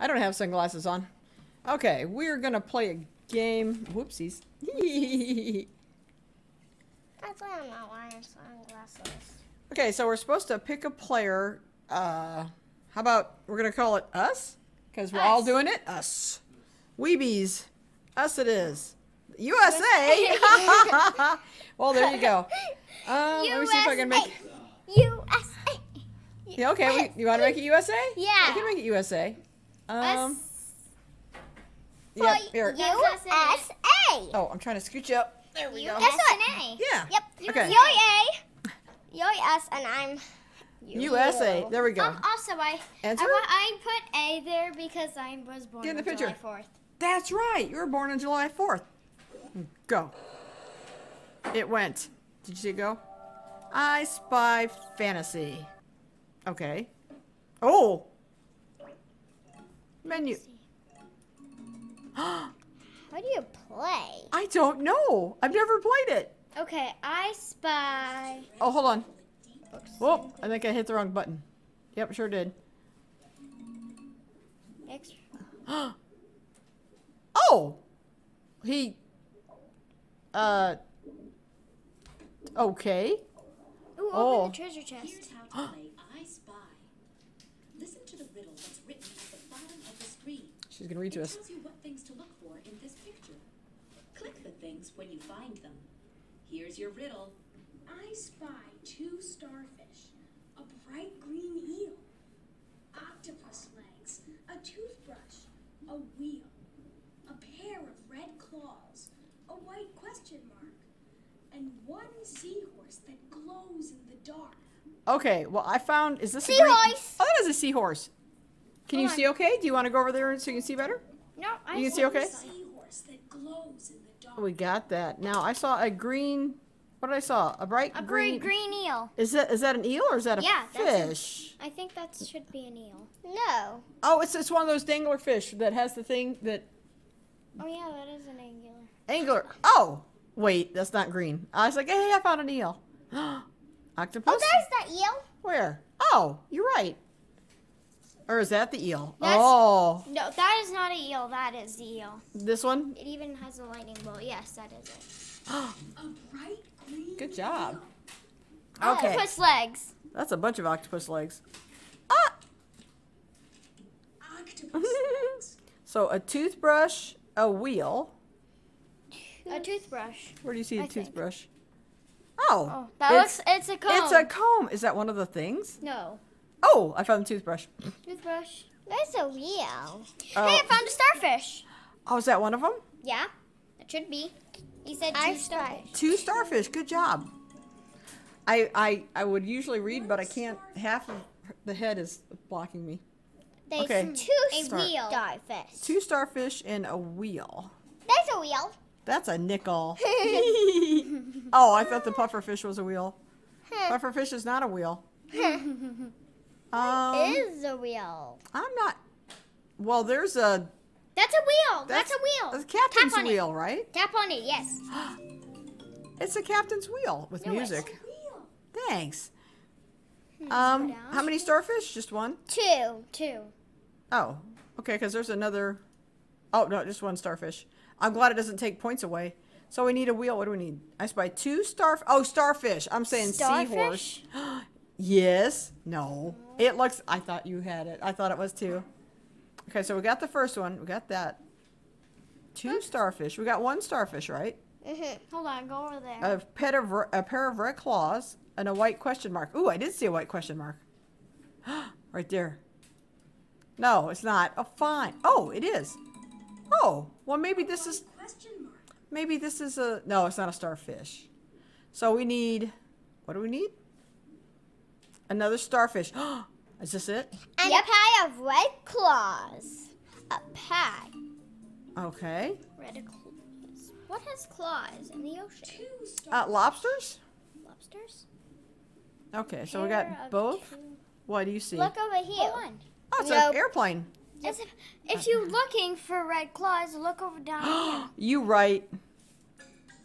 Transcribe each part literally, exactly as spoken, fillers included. I don't have sunglasses on. Okay, we're gonna play a game. Whoopsies. That's why I'm not wearing sunglasses. Okay, so we're supposed to pick a player. Uh, how about we're gonna call it us? Because we're us. all doing it. Us. Weebies. Us it is. U S A. Well, there you go. Um, let me see if I can make. U S A. Yeah. Okay. We, you want to make it U S A? Yeah. I can make it U S A. Um. Yep. Here. U S A. Oh, I'm trying to scooch up. There we go. That's what. Yeah. Yep. Okay. U S and I'm. U S A. There we go. Um, also, I. Answer? I put A there because I was born on July fourth. That's right. You were born on July fourth. Go. It went. Did you see it go? I Spy Fantasy. Okay. Oh. Menu. How do you play? I don't know. I've never played it. Okay. I Spy. Oh, hold on. Whoa. I think I hit the wrong button. Yep, sure did. Next. Oh. He. Uh. Okay. Ooh, oh, open the treasure chest. Here's how to play I Spy. Listen to the riddle that's written at the bottom of the screen. She's gonna read to us. It tells you what things to look for in this picture. Click the things when you find them. Here's your riddle. I spy two starfish, a bright green eel, octopus legs, a toothbrush, a wheel, a pair of red claws, a white question mark, and one seahorse that glows in the dark. Okay, well, I found... Is this a seahorse? Oh, that is a seahorse. Can Hold you on. see okay? Do you want to go over there so you can see better? No, I You can see okay? Seahorse that glows in the dark. We got that. Now, I saw a green... What did I saw? A bright a green... A bright green eel. Is that, is that an eel or is that a yeah, fish? That's a, I think that should be an eel. No. Oh, it's, it's one of those dangler fish that has the thing that... Oh, yeah, that is an angler. Angler. Oh! Wait, that's not green. I was like, hey, I found an eel. Octopus? Oh, there's that eel. Where? Oh, you're right. Or is that the eel? That's, oh. No, that is not an eel. That is the eel. This one? It even has a lightning bolt. Yes, that is it. Good job. Okay. Octopus legs. That's a bunch of octopus legs. Ah! Octopus legs. So a toothbrush, a wheel... A toothbrush. Where do you see a I toothbrush? Think. Oh. Oh, that it's, looks, it's a comb. It's a comb. Is that one of the things? No. Oh, I found a toothbrush. Toothbrush. That's a wheel. Oh. Hey, I found a starfish. Oh, is that one of them? Yeah, it should be. He said two I starfish. Two starfish. Good job. I, I, I would usually read, but I can't. Half of the head is blocking me. There's okay. two a Star wheel. starfish. Two starfish and a wheel. That's a wheel. That's a nickel. Oh, I thought the pufferfish was a wheel. Pufferfish is not a wheel. um, it is a wheel. I'm not. Well, there's a. That's a wheel. That's, that's a wheel. That's the captain's Tap on wheel, it. right? Tap on it, yes. It's a captain's wheel with no, music. It's Thanks. Um, how many starfish? Just one? Two. Two. Oh, okay, because there's another. Oh, no, just one starfish. I'm glad it doesn't take points away. So we need a wheel. What do we need? I spy two starfish. Oh, starfish. I'm saying seahorse. Yes. No. It looks. I thought you had it. I thought it was two. Okay, so we got the first one. We got that. Two huh? starfish. We got one starfish, right? Mm-hmm. Hold on. Go over there. A, pet of, a pair of red claws and a white question mark. Ooh, I did see a white question mark. Right there. No, it's not. Oh, fine. Oh, it is. Oh, well, maybe this is, maybe this is a, no, it's not a starfish. So we need, what do we need? Another starfish. Is this it? And yep. a pair of red claws. A pair. Okay. Red claws. What has claws in the ocean? Two uh, lobsters? Lobsters. Okay, so we got both. Two. What do you see? Look over here. Oh, oh it's nope. an airplane. If, if you're looking for red claws, look over down here. You right.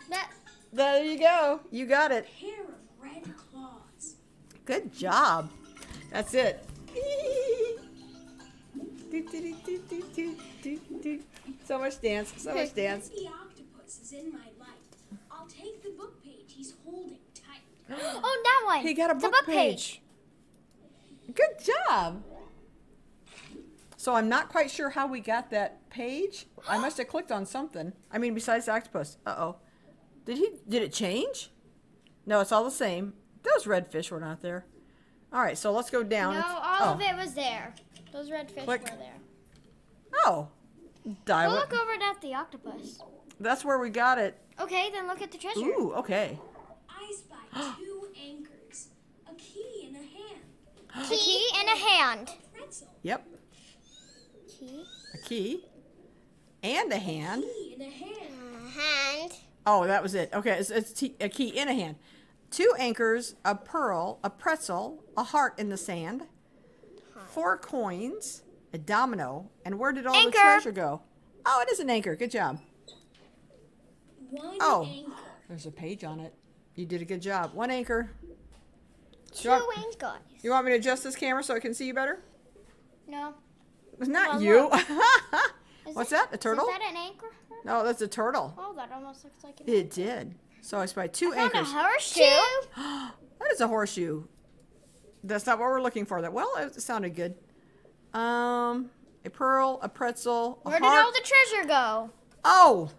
That, there you go. You got it. A pair of red claws. Good job. That's it. So much dance, so much dance. The octopus is in my life. I'll take the book page he's holding tight. Oh, that one. He got a book, book page. page. Good job. So I'm not quite sure how we got that page. I must have clicked on something. I mean, besides the octopus. Uh-oh. Did he? Did it change? No, it's all the same. Those red fish were not there. All right, so let's go down. No, all oh. of it was there. Those red fish Click. were there. Oh. Dial we'll look over at the octopus. That's where we got it. Okay, then look at the treasure. Ooh, okay. I spy two anchors, a key in a hand. Key, key in a hand. A pretzel. Yep. Key. A key. And a hand. A key in a hand. A hand. Oh, that was it. Okay, it's, it's t a key in a hand. Two anchors, a pearl, a pretzel, a heart in the sand, four coins, a domino, and where did all anchor. the treasure go? Oh, it is an anchor. Good job. One oh, anchor. There's a page on it. You did a good job. One anchor. Two want, anchors. You want me to adjust this camera so I can see you better? No. It's not no, you. What's that? A turtle? Is that an anchor? No, that's a turtle. Oh, that almost looks like an anchor. It did. So I spy two I anchors. Found a horseshoe. That is a horseshoe. That's not what we're looking for. That well, it sounded good. Um, a pearl, a pretzel. A Where heart. did all the treasure go? Oh,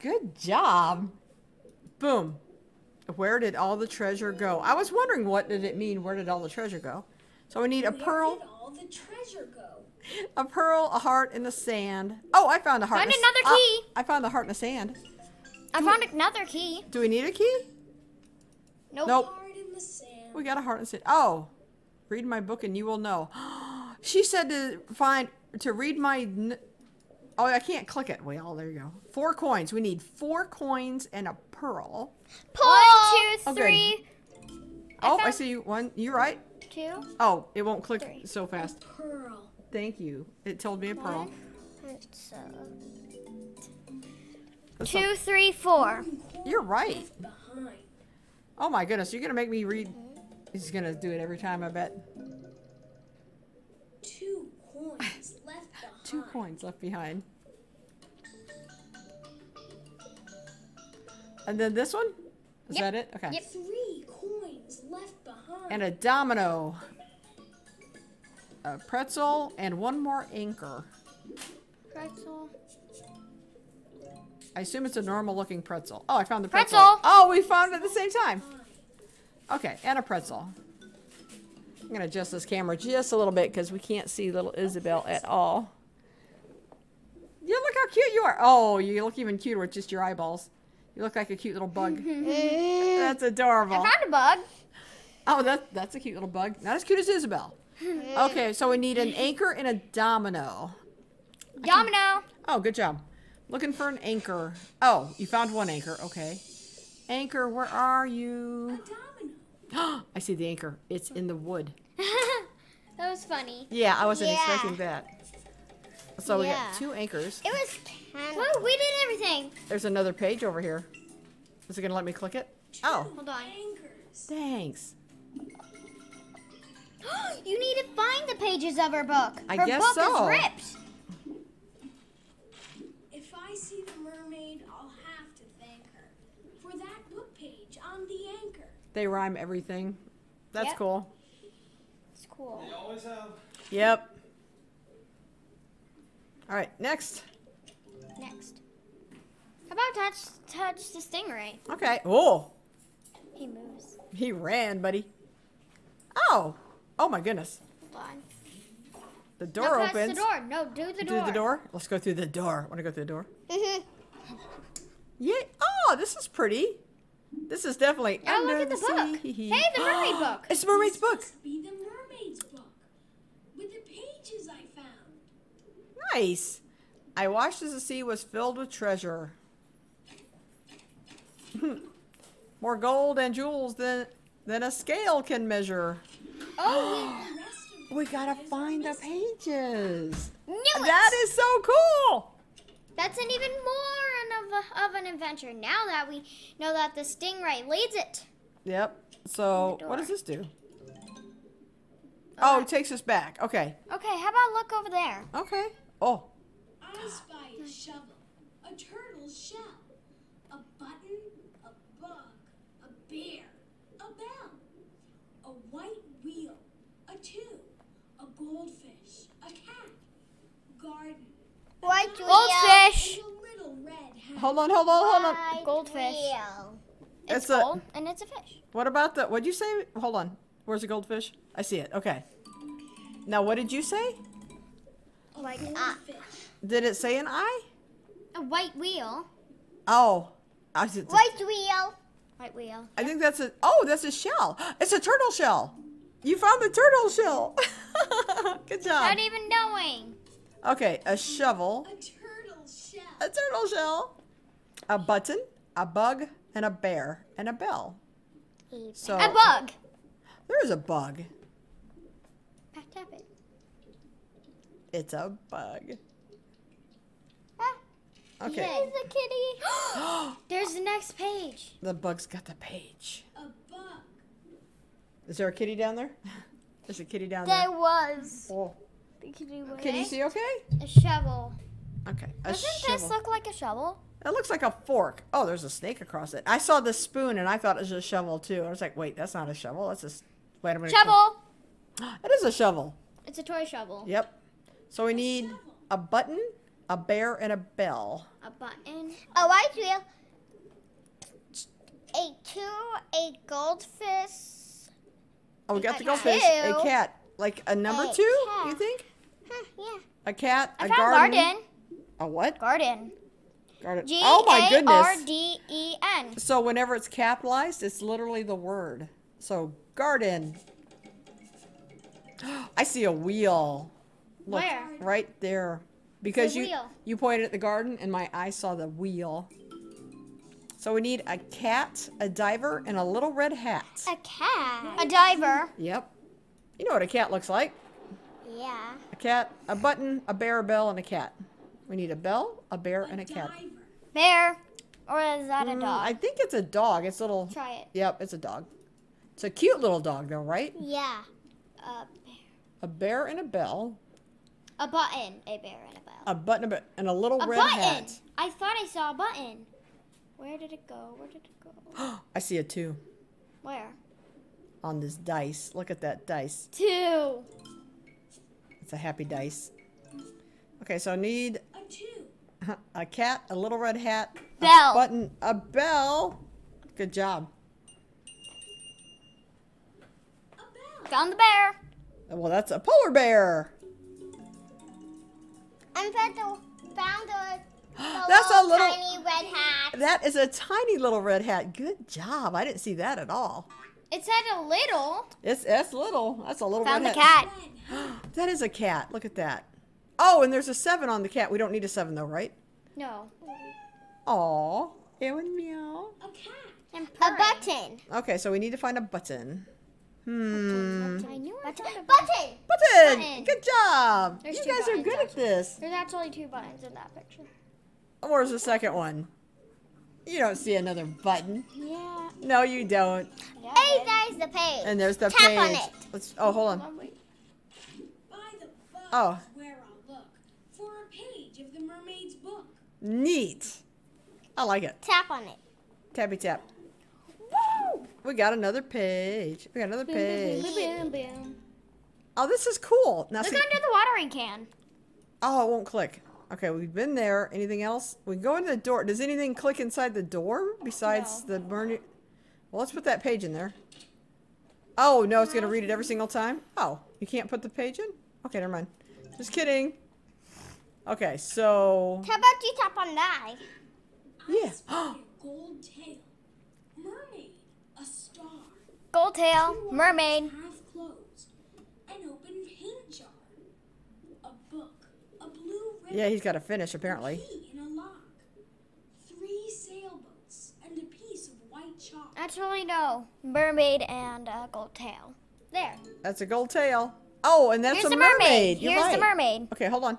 good job. Boom. Where did all the treasure go? I was wondering what did it mean. Where did all the treasure go? So we need a Where pearl. Where did all the treasure go? A pearl, a heart in the sand. Oh, I found a heart. Found in another key. Uh, I found the heart in the sand. I found another key. Do we need a key? Nope. Nope. Heart in the sand. We got a heart in the sand. Oh, read my book and you will know. She said to find to read my. N oh, I can't click it. Well, there you go. Four coins. We need four coins and a pearl. Pearl. One, two, three. Okay. Oh, I, I see you. One. You right? Two. Oh, it won't click three. so fast. A pearl. Thank you. It told me a pearl. One, it's, uh, That's Two, three, four. You're right. Oh my goodness, you're gonna make me read. He's gonna do it every time, I bet. Two coins left behind. Two coins left behind. And then this one? Is yep. that it? Okay. Yep. Three coins left behind. And a domino. A pretzel and one more anchor. Pretzel. I assume it's a normal looking pretzel. Oh, I found the pretzel. pretzel. Oh, we found it at the same time. Okay, and a pretzel. I'm going to adjust this camera just a little bit because we can't see little Isabel at all. Yeah, look how cute you are. Oh, you look even cuter with just your eyeballs. You look like a cute little bug. That's adorable. I found a bug. Oh, that, that's a cute little bug. Not as cute as Isabel. Okay, so we need an anchor and a domino. Domino. Can... Oh, good job. Looking for an anchor. Oh, you found one anchor. Okay. Anchor, where are you? A domino. I see the anchor. It's in the wood. That was funny. Yeah, I wasn't yeah. expecting that. So yeah. we got two anchors. It was kind of... Whoa, we did everything. There's another page over here. Is it going to let me click it? Two oh. Hold on. Anchors. Thanks. You need to find the pages of her book. I her guess book so. Her book is ripped. If I see the mermaid, I'll have to thank her for that book page on the anchor. They rhyme everything. That's yep. cool. It's cool. They always have. Yep. All right, next. Next. How about touch touch the stingray? Okay. Oh. He moves. He ran, buddy. Oh. Oh my goodness. Hold on. The door no, opens. The door. No, do the door. Do the door. Let's go through the door. Want to go through the door? Mm-hmm. Yeah. Oh, this is pretty. This is definitely oh, under look at the, the book. Sea. Hey, the mermaid book. It's the mermaid's book. This must be the mermaid's book with the pages I found. Nice. I watched as the sea was filled with treasure. More gold and jewels than than a scale can measure. Oh, we gotta find the pages. That is so cool. That's an even more of, a, of an adventure now that we know that the stingray leads it. Yep. So what does this do? Oh, uh, it takes us back. Okay. Okay, how about look over there? Okay. Oh. I spy a shovel, a turtle's shell, a button, a bug, a bear, a bell, a white wheel, a tube, a goldfish, a cat, garden. White wheel. Goldfish. A little red hat. Hold on, hold on, hold on. White goldfish. Wheel. It's, it's gold a, and it's a fish. What about the, what'd you say? Hold on. Where's the goldfish? I see it. Okay. Now, what did you say? Like uh, did it say an eye? A white wheel. Oh. I said, white wheel. White wheel. I think that's a, oh, that's a shell. It's a turtle shell. You found the turtle shell. Good job. Not even knowing. Okay, a shovel. A turtle shell. A turtle shell. A button, a bug, and a bear, and a bell. A, so, a bug. There is a bug. Tap it. It's a bug. Ah, okay. There's a kitty. There's the next page. The bug's got the page. A bug. Is there a kitty down there? There's a kitty down there. There was. Oh. The kitty was. Can you see okay? A shovel. Okay. A Doesn't shovel. this look like a shovel? It looks like a fork. Oh, there's a snake across it. I saw the spoon and I thought it was a shovel too. I was like, wait, that's not a shovel. That's a wait a minute. Shovel. It is a shovel. It's a toy shovel. Yep. So we need a, a button, a bear, and a bell. A button. A white wheel. A two, a goldfish. Oh, we got a the goldfish. Two. A cat. Like a number a two, cat. you think? Huh, yeah. A cat. I a found garden. garden. A what? Garden. Garden. G A R D E N. Oh my goodness. So whenever it's capitalized, it's literally the word. So garden. I see a wheel. Look, Where? Right there. Because the you wheel. you pointed at the garden and my eye saw the wheel. So we need a cat, a diver, and a little red hat. A cat? A diver. Yep. You know what a cat looks like. Yeah. A cat, a button, a bear, a bell, and a cat. We need a bell, a bear, and a cat. Bear. Or is that a dog? Mm, I think it's a dog. It's a little... Try it. Yep, it's a dog. It's a cute little dog, though, right? Yeah. A bear. A bear and a bell. A button. A bear and a bell. A button and a little a red button. hat. I thought I saw a button. Where did it go? Where did it go? I see a two. Where? On this dice. Look at that dice. Two. It's a happy dice. Okay, so I need... A cat, a little red hat, bell. a button, a bell. Good job. A bell. Found the bear. Well, that's a polar bear. I found the, found the, the that's little, a little tiny red hat. That is a tiny little red hat. Good job. I didn't see that at all. It said a little. It's that's little. That's a little found red hat. Found the cat. That is a cat. Look at that. Oh, and there's a seven on the cat. We don't need a seven, though, right? No. Aw. Ew and meow. A cat. A button. Okay, so we need to find a button. Hmm. Button. I knew I button. Button. button. Button. Button. Good job. There's you guys are good actually. at this. There's actually two buttons in that picture. Where's the second one? You don't see another button. Yeah. No, you don't. Yeah, hey, there's the page. And there's the Tap page. On it. Let's. Oh, hold on. By the oh. Of the mermaid's book. Neat. I like it. Tap on it. Tappy tap. Woo! We got another page. We got another boom, page. Boom, boom, boom, boom. Oh, this is cool. Now, Look see, under the watering can. Oh, it won't click. Okay, we've been there. Anything else? We go into the door. Does anything click inside the door besides no. the mermaid? Well, let's put that page in there. Oh, no, it's going to read it every single time? Oh, you can't put the page in? Okay, never mind. Just kidding. Okay, so... How about you tap on that? Yeah. A gold tail. Mermaid. A star. Gold tail. Two mermaid. Half closed. An open paint jar. A book. A blue ribbon. Yeah, he's got to finish, apparently. A key in a lock. Three sailboats and a piece of white chalk. Actually, no. Mermaid and a gold tail. There. That's a gold tail. Oh, and that's Here's a mermaid. mermaid. Here's right. the mermaid. Okay, hold on.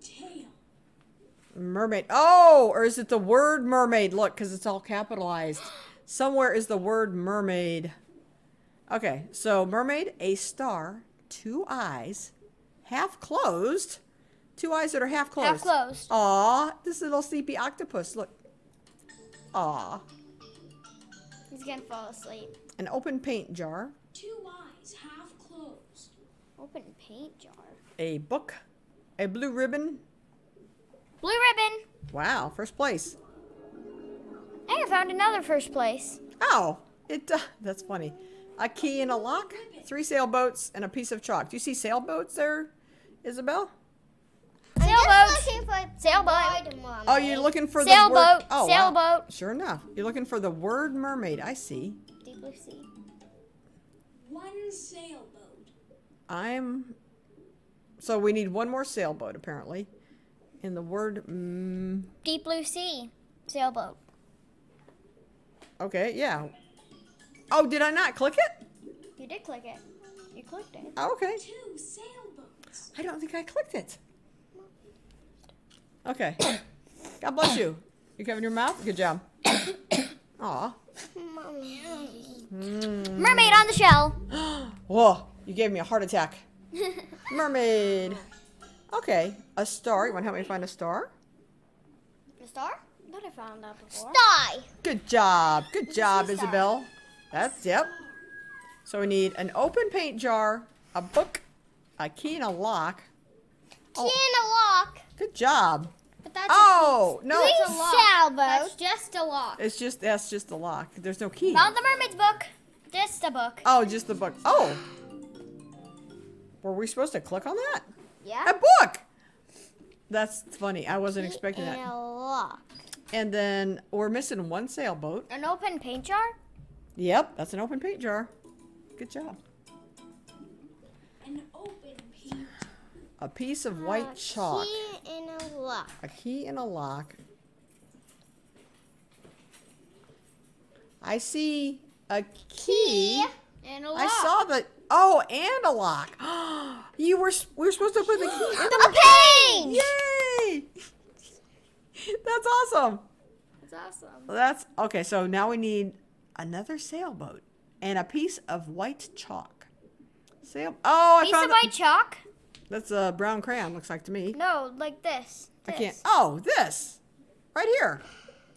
Tail. Mermaid. Oh, or is it the word mermaid? Look, because it's all capitalized. Somewhere is the word mermaid. Okay, so mermaid, a star, two eyes, half closed. Two eyes that are half closed. Half closed. Aw, this little sleepy octopus. Look. Aw. He's gonna fall asleep. An open paint jar. Two eyes, half closed. Open paint jar. A book. A blue ribbon. Blue ribbon. Wow, first place. Hey, I found another first place. Oh, it. Uh, that's funny. A key and a lock, three sailboats, and a piece of chalk. Do you see sailboats there, Isabel? Sailboats. Sailboat. Sailboat. Oh, you're looking for the sailboat. Word. Oh, sailboat. Wow. Sure enough, you're looking for the word mermaid. I see. Deep blue sea. One sailboat. I'm. So we need one more sailboat apparently, and the word. Mm... Deep blue sea sailboat. Okay. Yeah. Oh, did I not click it? You did click it. You clicked it. Oh, okay. Two sailboats. I don't think I clicked it. Okay. God bless you. You covering your mouth? Good job. Aw. Mm. Mermaid on the shell. Whoa, you gave me a heart attack. Mermaid. Okay. A star. You want to help me find a star? A star? I thought I found that before. Star. Good job. Good job, Isabel. That's, yep. So we need an open paint jar, a book, a key and a lock. Key and a lock. Good job. But that's oh, a, no. That's a lock. That's just a lock. It's just, that's just a lock. There's no key. Not the mermaid's book. Just the book. Oh, just the book. Oh. Were we supposed to click on that? Yeah. A book. That's funny. I wasn't key expecting and that. A lock. And then we're missing one sailboat. An open paint jar? Yep, that's an open paint jar. Good job. An open paint. A piece of white chalk. A key and a lock. A key and a lock. I see a key. key and a lock. I saw the oh, and a lock. You were we were supposed to put the key in the paint. Yay! That's awesome. That's awesome. Well, that's okay. So now we need. Another sailboat and a piece of white chalk. Sail. Oh, I piece found of white chalk. That's a brown crayon. Looks like to me. No, like this. this. I can't. Oh, this, right here.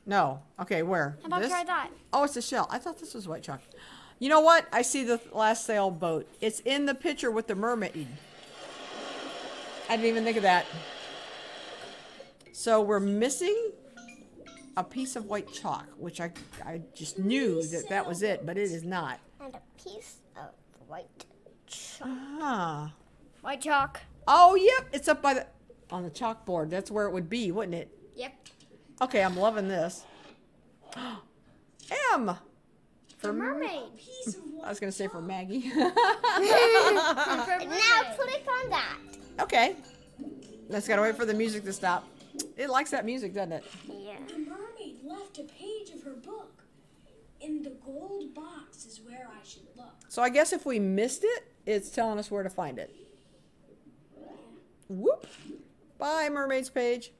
No. Okay, where? How about this? Try that? Oh, it's a shell. I thought this was white chalk. You know what? I see the last sailboat. It's in the picture with the mermaid. I didn't even think of that. So we're missing. A piece of white chalk, which I, I just knew that that was it, but it is not. And a piece of white chalk. Ah. White chalk. Oh, yep. It's up by the, on the chalkboard. That's where it would be, wouldn't it? Yep. Okay, I'm loving this. M. For mermaid. I was going to say for Maggie. for now click on that. Okay. That's got to wait for the music to stop. It likes that music, doesn't it? Yeah. The mermaid left a page of her book. In the gold box is where I should look. So I guess if we missed it, it's telling us where to find it. Whoop. Bye, mermaid's page.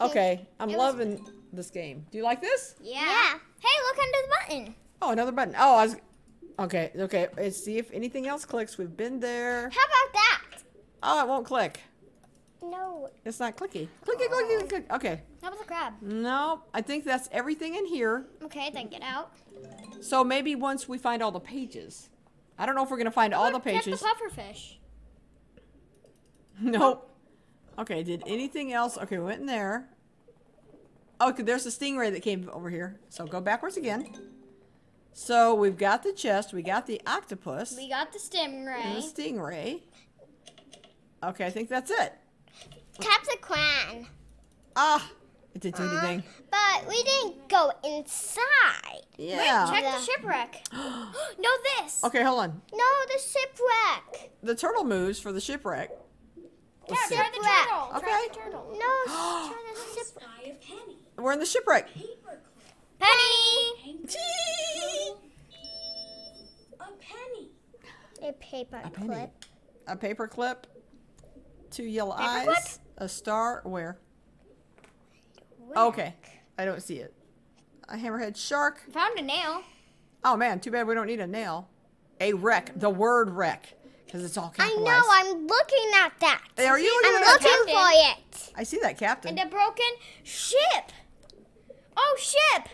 Okay, I'm loving this game. Do you like this? Yeah. yeah. Hey, look under the button. Oh, another button. Oh, I was... Okay, okay. Let's see if anything else clicks. We've been there. How about that? Oh, it won't click. No. It's not clicky. Clicky, clicky, clicky, clicky. Okay. That was a crab. No, I think that's everything in here. Okay, then get out. So maybe once we find all the pages. I don't know if we're going to find oh, all the pages. Get the pufferfish. Nope. Okay, did anything else? Okay, we went in there. Okay, there's the stingray that came over here. So go backwards again. So we've got the chest. We got the octopus. We got the stingray. And the stingray. Okay, I think that's it. Tap the crayon. Ah, it didn't do anything. But we didn't go inside. Yeah. Wait, check the, the shipwreck. No, this. Okay, hold on. No, the shipwreck. The turtle moves for the shipwreck. Yeah, try shipwreck. the turtle. Okay. Try the turtle. No, try the shipwreck. We're in the shipwreck. Penny. A penny. A paper A penny. clip. A paper clip. Two yellow paper eyes. Clip? A star. Where? Where? Okay. I don't see it. A hammerhead shark. Found a nail. Oh, man. Too bad we don't need a nail. A wreck. The word wreck. because it's all capitalized. I know. I'm looking at that. Hey, are you? I'm looking for it. I see that, Captain. And a broken ship. Oh, ship.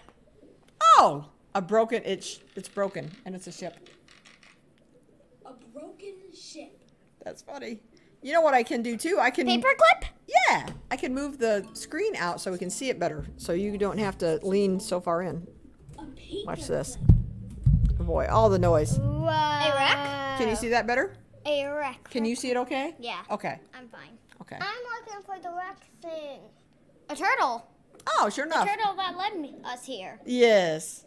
Oh, a broken. It's it's broken, and it's a ship. A broken ship. That's funny. You know what I can do too? I can paperclip. Yeah, I can move the screen out so we can see it better, so you don't have to lean so far in. Watch this. Oh boy, all the noise. Whoa. A wreck? Can you see that better? A wreck. Can you see it okay? Yeah. Okay. I'm fine. Okay. I'm looking for the wreck thing. A turtle. Oh, sure enough. A turtle that led me, us here. Yes.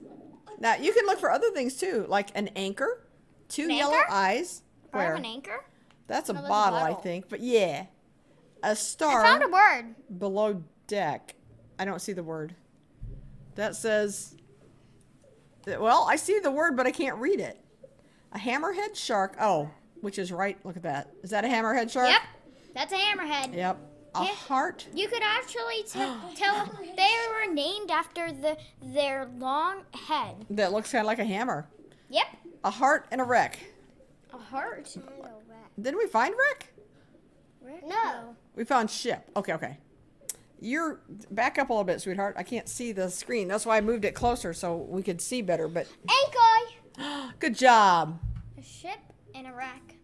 Now, you can look for other things too, like an anchor, two an yellow anchor? eyes. Where? Or an anchor? That's a, no, that's bottle, a bottle, I think. But yeah. A star. I found a word. Below deck. I don't see the word. That says... Well, I see the word, but I can't read it. A hammerhead shark. Oh, which is right. Look at that. Is that a hammerhead shark? Yep. That's a hammerhead. Yep. A yeah. heart. You could actually tell they were named after the their long head. That looks kind of like a hammer. Yep. A heart and a wreck. A heart and a wreck. Didn't we find wreck? Wreck? No. We found ship. Okay, okay. You're back up a little bit, sweetheart. I can't see the screen. That's why I moved it closer so we could see better. But anchor. Good job. A ship and a wreck.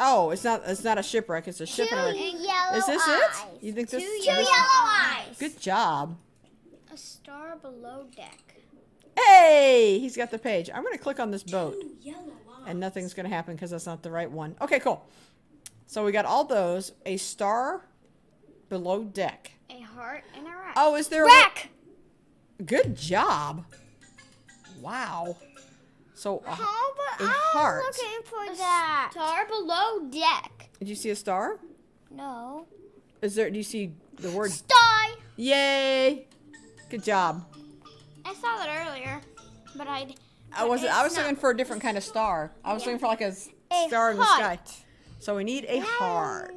Oh, it's not. It's not a shipwreck. It's a ship. Two and a wreck. Yellow Is this eyes. it? You think this? Two this, yellow this? eyes. Good job. A star below deck. Hey, he's got the page. I'm gonna click on this boat. Two yellow eyes. And nothing's gonna happen because that's not the right one. Okay, cool. So we got all those. A star below deck. A heart and a wreck. Oh, is there wreck? A... Good job. Wow. So a, oh, but a I heart. was looking for a that. Star below deck. Did you see a star? No. Is there? Do you see the word star? Yay! Good job. I saw that earlier, but I. I was I was not. looking for a different kind of star. I was yeah. looking for like a, a star heart. in the sky. So we need a yeah, heart.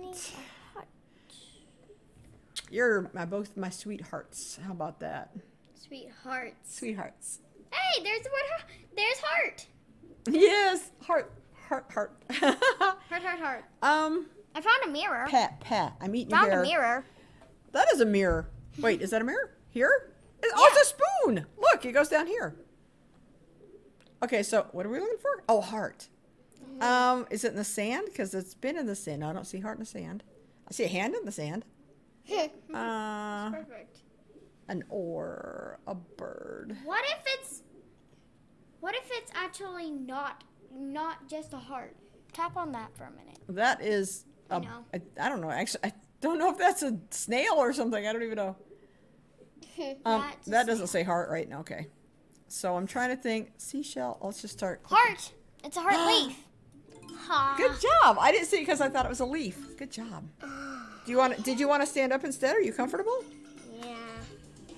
You're my, both my sweethearts. How about that? Sweethearts. Sweethearts. Hey, there's what? There's heart. Yes, heart, heart, heart. heart, heart, heart. Um. I found a mirror. Pat, pat. I'm eating found hair. a mirror. That is a mirror. Wait, is that a mirror? Here? It's, yeah. Oh, it's a spoon. Look, it goes down here. Okay, so what are we looking for? Oh, heart. Mm-hmm. Um, is it in the sand? Because it's been in the sand. No, I don't see heart in the sand. I see a hand in the sand. uh, perfect. An oar, a bird. What if it's, what if it's actually not, not just a heart? Tap on that for a minute. That is, a, I, know. I, I don't know. Actually, I don't know if that's a snail or something. I don't even know. um, that doesn't say heart right now. Okay. So I'm trying to think. Seashell. Let's just start. Clicking. Heart. It's a heart leaf. Ha. Good job. I didn't see it because I thought it was a leaf. Good job. Do you want to, did you want to stand up instead? Are you comfortable? Yeah.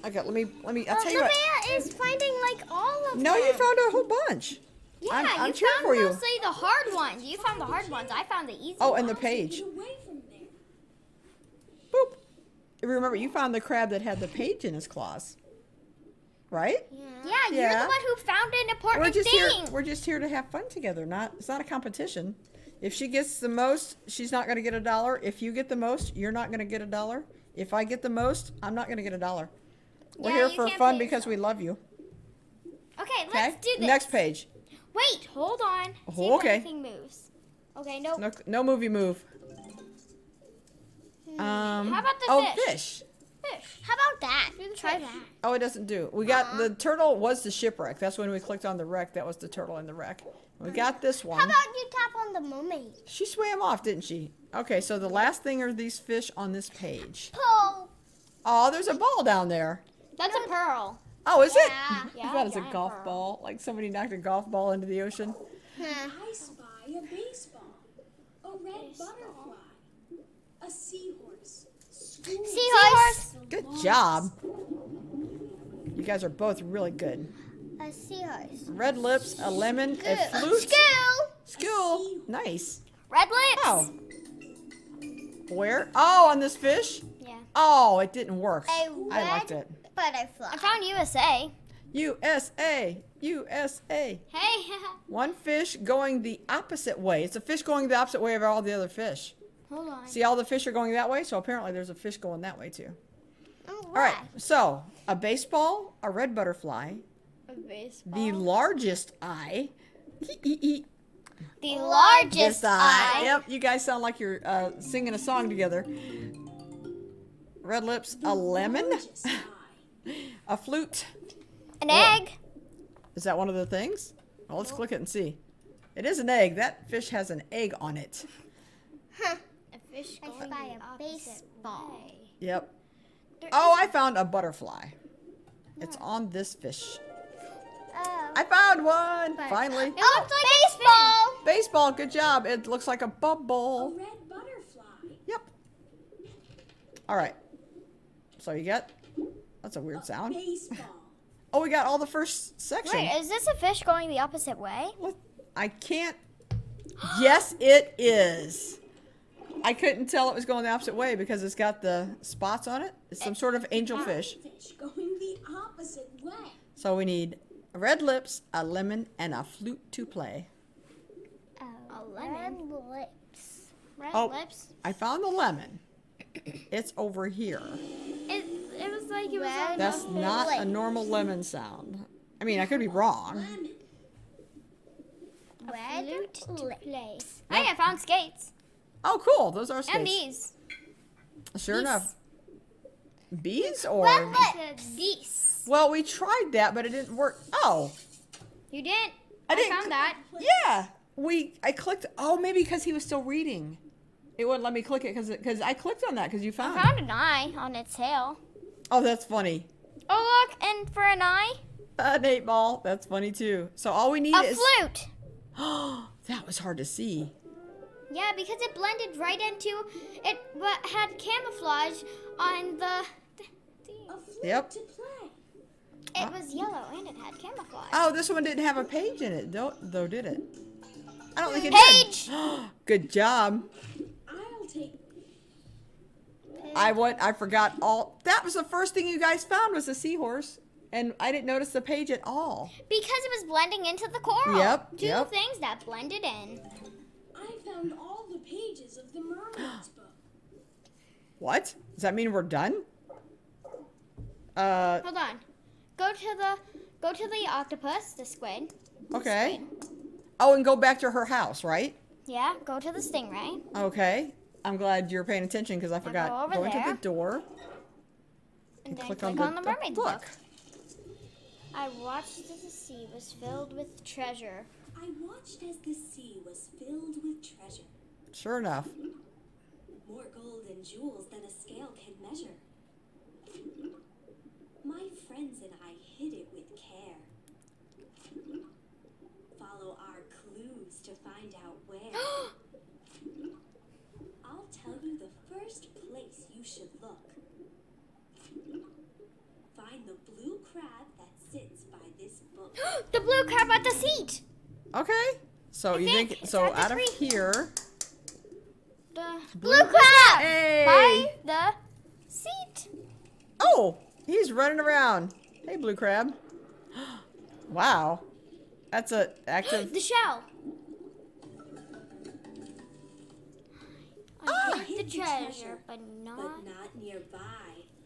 Okay, let me, let me, I'll well, tell you what. Nevaeh is finding like all of no, them. No, you found a whole bunch. Yeah, I'm, I'm you found for mostly you. the hard ones. You found the hard ones. I found the easy ones. Oh, and the page. Boop. Remember, you found the crab that had the page in his claws. Right? Yeah, yeah, yeah. You're the one who found an important we're just thing. Here, we're just here to have fun together. Not, it's not a competition. If she gets the most, she's not going to get a dollar. If you get the most, you're not going to get a dollar. If I get the most, I'm not going to get a dollar. We're yeah, here for fun because we love you. Okay, let's do this. Next page. Wait, hold on. Oh, See okay. if anything moves. Okay, no. No, no movie move. Hmm. Um, How about the oh, fish? Oh, fish. Fish. How about that? Try that. Oh, it doesn't do. We got uh-huh. the turtle was the shipwreck. That's when we clicked on the wreck. That was the turtle in the wreck. We got this one. How about you tap on the mermaid? She swam off, didn't she? Okay, so the last thing are these fish on this page. Pearl. Oh, there's a ball down there. That's a pearl. Oh, is yeah. it? Yeah, I thought it was a golf pearl. ball. Like somebody knocked a golf ball into the ocean. Huh. I spy a baseball, a red butterfly, a seahorse. School. Seahorse. Good job. You guys are both really good. A seahorse. Red lips, a lemon, School. a flute. School. School. Nice. Red lips. Oh. Where? Oh, on this fish? Yeah. Oh, it didn't work. A red I liked it. Butterfly. I found U S A. U S A, U S A. Hey. One fish going the opposite way. It's a fish going the opposite way of all the other fish. Hold on. See, all the fish are going that way, so apparently there's a fish going that way too. Oh, wow. All right, so a baseball, a red butterfly. A baseball. The largest eye. The largest eye. eye. Yep, you guys sound like you're uh, singing a song together. Red lips, the a lemon. A flute. An Whoa. egg. Is that one of the things? Well, let's oh. click it and see. It is an egg. That fish has an egg on it. Huh. A fish going by a baseball. Way. Yep. There oh, I found a butterfly. No. It's on this fish. Oh. I found one. But finally. It oh, looks like baseball. Baseball. Good job. It looks like a bubble. A red butterfly. Yep. All right. So you got. That's a weird a sound. Baseball. Oh, we got all the first section. Wait, is this a fish going the opposite way? What? I can't. Yes, it is. I couldn't tell it was going the opposite way because it's got the spots on it. It's some sort of angelfish. Fish going the opposite way. So we need red lips, a lemon, and a flute to play. Uh, a lemon. Red lips. Red oh, lips. I found the lemon. It's over here. It, it was like it was red. That's not lips. a normal lemon sound. I mean, I could be wrong. Red lips. lips. Oh, yeah, I found skates. Oh, cool. Those are skates. And bees. Sure bees. enough. Bees or? Red lips. Bees. Well, we tried that, but it didn't work. Oh. You didn't. I, I didn't found that. Yeah. We. I clicked. Oh, maybe because he was still reading. It wouldn't let me click it because because I clicked on that because you found. I found an eye on its tail. Oh, that's funny. Oh, look, and for an eye. An eight ball. That's funny too. So all we need a is a flute. Oh, that was hard to see. Yeah, because it blended right into it. But had camouflage on the. A flute yep. to play. It uh, was yellow and it had camouflage. Oh, this one didn't have a page in it though, though did it? I don't think it page. did. Page. Good job. I went, I forgot all. That was the first thing you guys found was a seahorse, and I didn't notice the page at all. Because it was blending into the coral. Yep. Two yep. things that blended in. I found all the pages of the mermaid's book. What? Does that mean we're done? Uh. Hold on. Go to the go to the octopus, the squid. The okay. Squid. Oh, and go back to her house, right? Yeah. Go to the stingray. Okay. I'm glad you're paying attention because I forgot. Now go over go there. into the door and, and click, click on, on the, the mermaid's book. book. I watched as the sea was filled with treasure. I watched as the sea was filled with treasure. Sure enough. More gold and jewels than a scale can measure. My friends and I hid it with care. Follow our clues to find out where. I'll tell you the first place you should look. Find the blue crab that sits by this book. The blue crab at the seat. Okay. So I you think, think so out of tree. here. The blue, blue crab hey. by the seat. Oh, he's running around. Hey, blue crab. Wow. That's a active. The shell. Ah, the treasure, treasure but, not but not nearby.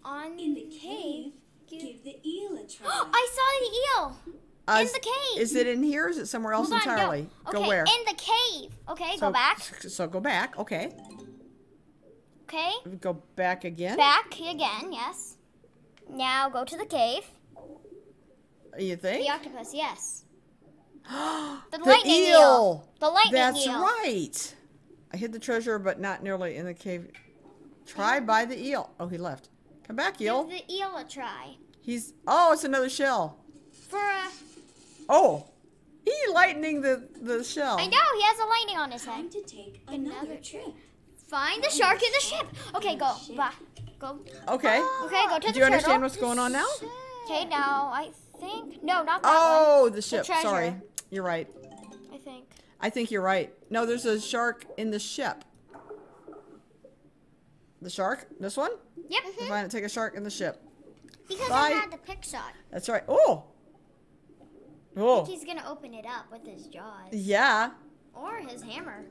On in the cave, give, give the eel a try. I saw the eel uh, in the cave. Is it in here? Or is it somewhere else Hold entirely? On, no. Okay, go where? In the cave. Okay, so, go back. So go back. Okay. Okay. Go back again. Back again. Yes. Now go to the cave. You think? The octopus. Yes. the, the lightning eel. eel. The lightning That's eel. That's right. I hid the treasure, but not nearly in the cave. Try by the eel. Oh, he left. Come back, eel. Give the eel a try. He's. Oh, it's another shell. For a. Oh, he lightning the the shell. I know he has a lightning on his head. Time to take another, another trip. Find the shark in the ship. Okay, go. Bah. Go. Okay. Oh. Okay, go to the. Do you understand turtle. what's going on now? Okay, now I think no, not that oh, one. Oh, the ship. The Sorry, you're right. I think. I think you're right. No, there's a shark in the ship. The shark? This one? Yep. Mm-hmm. Find it, take a shark in the ship. Because Bye. I had the pick shot. That's right. Oh, Oh. I think he's going to open it up with his jaws. Yeah. Or his hammer.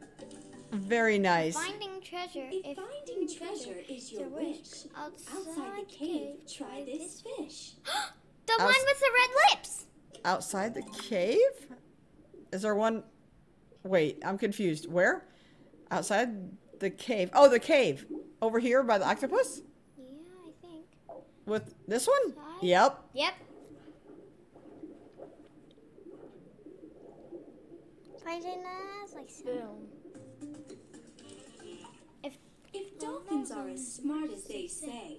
Very nice. Finding treasure. If, if finding treasure is your wish, outside, outside the cave, try this fish. The Outs one with the red lips. Outside the cave? Is there one? Wait, I'm confused. Where? Outside the cave. Oh, the cave. Over here by the octopus? Yeah, I think. With this one? Outside? Yep. Yep. Us, like so. If if dolphins are as smart as they say,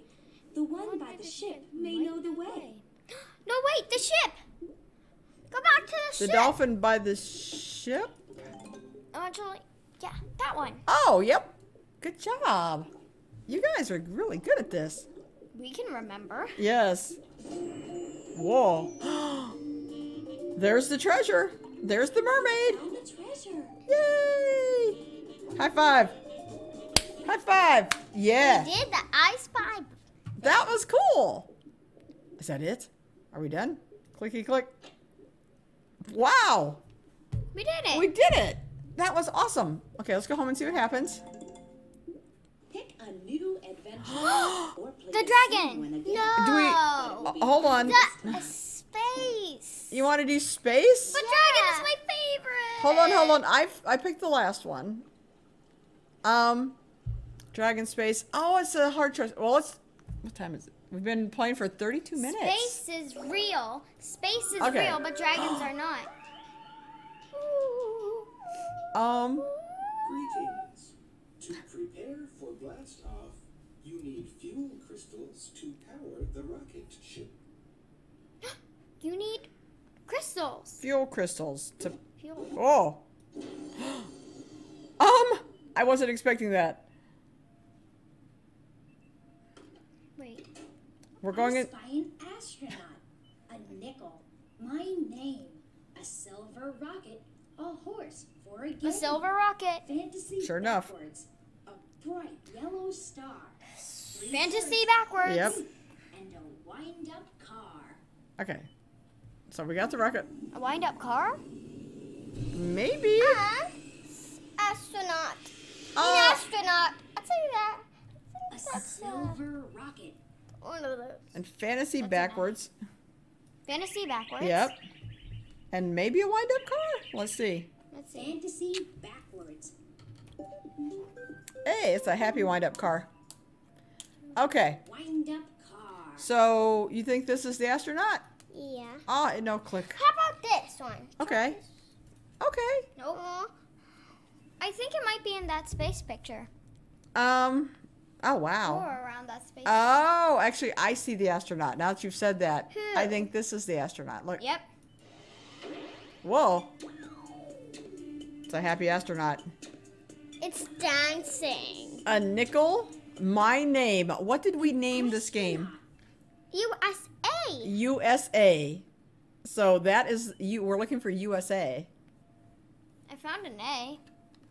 the one by the ship may know the way. No, wait, the ship. Go back to the ship. The dolphin by the ship. Actually, yeah, that one. Oh, yep. Good job. You guys are really good at this. We can remember. Yes. Whoa. There's the treasure. There's the mermaid. Yay! High five! High five! Yeah! We did the ice pipe! That was cool! Is that it? Are we done? Clicky click. Wow! We did it! We did it! That was awesome! Okay, let's go home and see what happens. Pick a new adventure. Or play the dragon! No! Do we, uh, hold on. The space! You want to do space? The yeah. dragon is my favorite! Hold on, hold on. I I picked the last one. Um, Dragon Space. Oh, it's a hard choice. Well, it's what time is it? We've been playing for thirty-two minutes. Space is real. Space is okay. real, but dragons are not. Um. Greetings. To prepare for blast off, you need fuel crystals to power the rocket ship. You need crystals. Fuel crystals to. Oh. Um, I wasn't expecting that. Wait. We're going in. By an astronaut, a nickel, my name, a silver rocket, a horse for a game. A silver rocket. Fantasy sure enough. Backwards, a bright yellow star. Fantasy backwards. Yep. And a wind-up car. Okay. So we got the rocket. A wind-up car? Maybe. Uh, astronaut. Uh, astronaut. I'll tell you that. A silver uh, rocket. One of those. And fantasy That's backwards. Enough. Fantasy backwards. Yep. And maybe a wind-up car. Let's see. Let's see. Fantasy backwards. Hey, it's a happy wind-up car. Okay. Wind-up car. So you think this is the astronaut? Yeah. Oh, no, click. How about this one? Okay. Okay. No. Nope. I think it might be in that space picture. Um. Oh wow. Or around that space. Oh, picture. Actually, I see the astronaut. Now that you've said that, Who? I think this is the astronaut. Look. Yep. Whoa. It's a happy astronaut. It's dancing. A nickel. My name. What did we name this game? U S A. U S A. So that is you. We're looking for U S A. I found an A.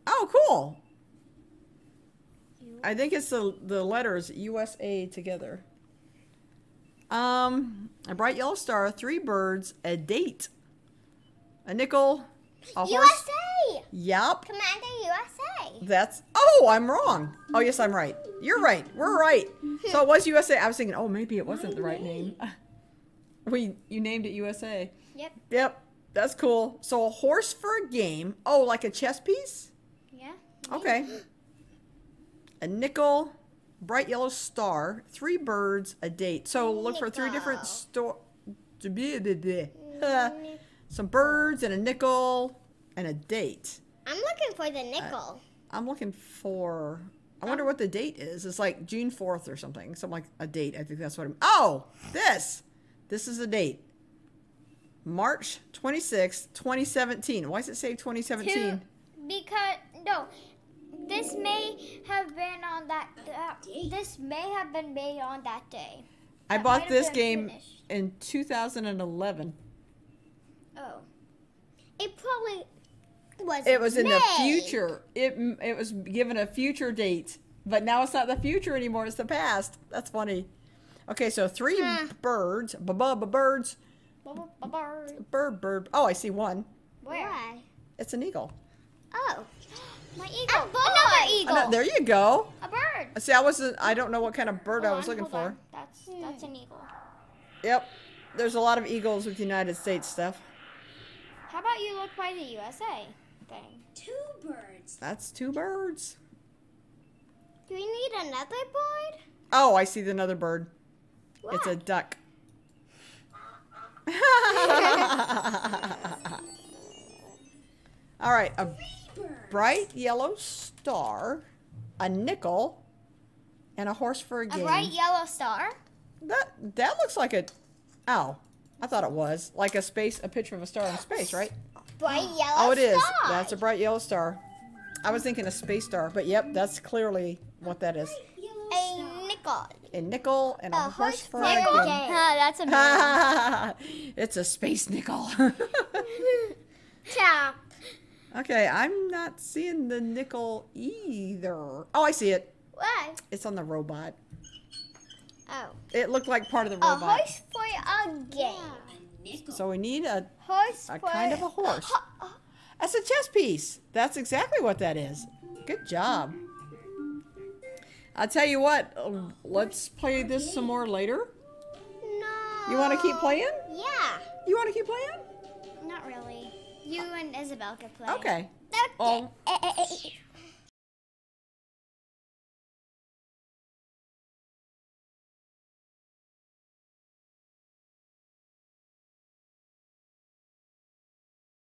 Oh, cool. U I think it's the, the letters U S A together. Um, a bright yellow star, three birds, a date, a nickel, a U S A. Horse. Yep. Commander U S A. That's, oh, I'm wrong. Oh, yes, I'm right. You're right. We're right. So it was U S A. I was thinking, oh, maybe it wasn't My the right name. name. We, you named it U S A. Yep. Yep. That's cool. So a horse for a game. Oh, like a chess piece? Yeah. Okay. A nickel, bright yellow star, three birds, a date. So look nickel. for three different store. Some birds and a nickel and a date. I'm looking for the nickel. Uh, I'm looking for. I wonder oh. what the date is. It's like June fourth or something. Something like a date. I think that's what I'm. Oh, this. This is a date. March twenty-sixth, twenty seventeen. Why does it say twenty seventeen? To, because no, this may have been on that. Uh, this may have been made on that day. I that bought this game finished. in two thousand eleven. Oh, it probably was. It was May. in the future. It it was given a future date, but now it's not the future anymore. It's the past. That's funny. Okay, so three huh. birds, ba ba ba birds. Bird, bird. Oh, I see one. Where? Why? It's an eagle. Oh, my eagle. A boy. Another eagle. An there you go. A bird. See, I wasn't. I don't know what kind of bird hold I was on, looking for. On. That's that's an eagle. Yep. There's a lot of eagles with United States stuff. How about you look by the U S A thing? Two birds. That's two birds. Do we need another bird? Oh, I see another bird. What? It's a duck. All right, a bright yellow star, a nickel, and a horse for a game. A bright yellow star? That that looks like a, oh, I thought it was like a space, a picture of a star in space, right? Bright yellow star. Oh, it is. That's a bright yellow star. I was thinking a space star, but yep, that's clearly what that is. A nickel. A nickel and a, a horse, horse for a game. game. Oh, that's amazing. It's a space nickel. Ciao. Okay, I'm not seeing the nickel either. Oh, I see it. What? It's on the robot. Oh. It looked like part of the robot. A horse for a game. Yeah, a so we need a horse a for kind of a horse. A ho That's a chess piece. That's exactly what that is. Good job. I'll tell you what. Let's play this some more later. No. You want to keep playing? Yeah. You want to keep playing? Not really. You and Isabel could play. Okay. Okay. Oh.